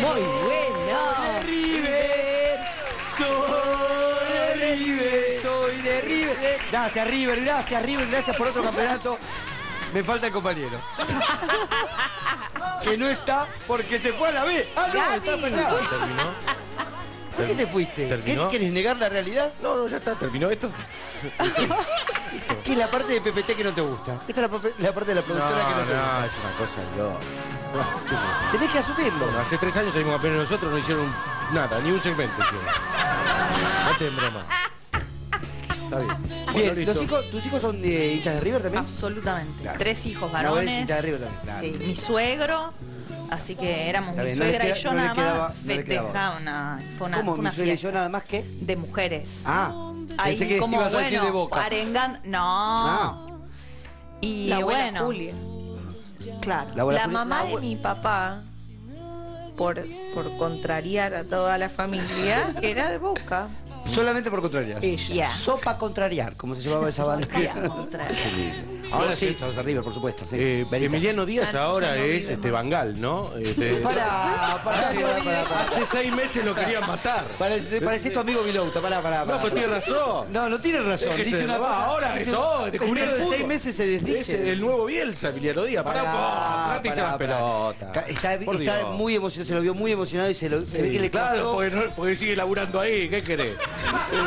Muy bueno. Soy de River. Gracias River, gracias por otro campeonato. Me falta el compañero. Que no está porque se fue a la B. Ah, no, está penado. ¿Por qué te fuiste? ¿Terminó? ¿Quieres negar la realidad? No, ya está. ¿Terminó esto? ¿Qué es la parte de PPT que no te gusta? Esta es la parte de la productora que no te gusta. No, es una cosa loca. Tenés que asumirlo. Bueno, hace 3 años salimos campeones nosotros, no hicieron nada, ni un segmento. No te broma. Está bien. Bien, ¿tus hijos son hinchas de River también? Absolutamente. Claro. 3 hijos varones. No, eres hincha de River también. Claro. Sí, mi suegro. Así que éramos mi suegra y yo nada más. Festejaba una. ¿Cómo mi suegra y yo nada más qué? De mujeres. Ah. Ahí como bueno, de Boca. Arengando. No. Y la abuela bueno. Julia. Claro. La mamá de mi papá, por contrariar a toda la familia, era de Boca. Solamente por contrariar. Yeah. Sopa contrariar, como se llamaba esa banda. Ahora sí, estamos arriba, por supuesto. Sí. Emiliano Díaz ahora es Bangal, ¿no? Pará. Hace 6 meses lo querían matar. Parecés tu amigo Vilouta, pará. No, pero tiene razón. No, tiene razón. Es que dice una cosa, ahora eso, descubrió de 6 meses se desdice. Es el nuevo Bielsa, Emiliano Díaz. Pará, echar las pelotas. Está muy emocionado, se lo vio muy emocionado y se ve que le claro, porque sigue laburando ahí, ¿qué querés?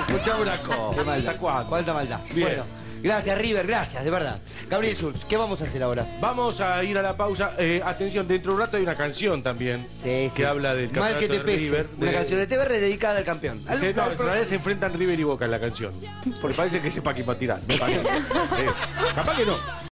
Escuchá una cosa. ¿Cuánta maldad? Bien. Bueno. Gracias, River, gracias, de verdad. Gabriel Schultz, ¿qué vamos a hacer ahora? Vamos a ir a la pausa. Atención, dentro de un rato hay una canción también. Sí. Que habla del campeonato de River. Mal que te pese. Una canción de TVR dedicada al campeón. En realidad se enfrentan River y Boca en la canción. Porque parece que es pa' tirar. Capaz que no.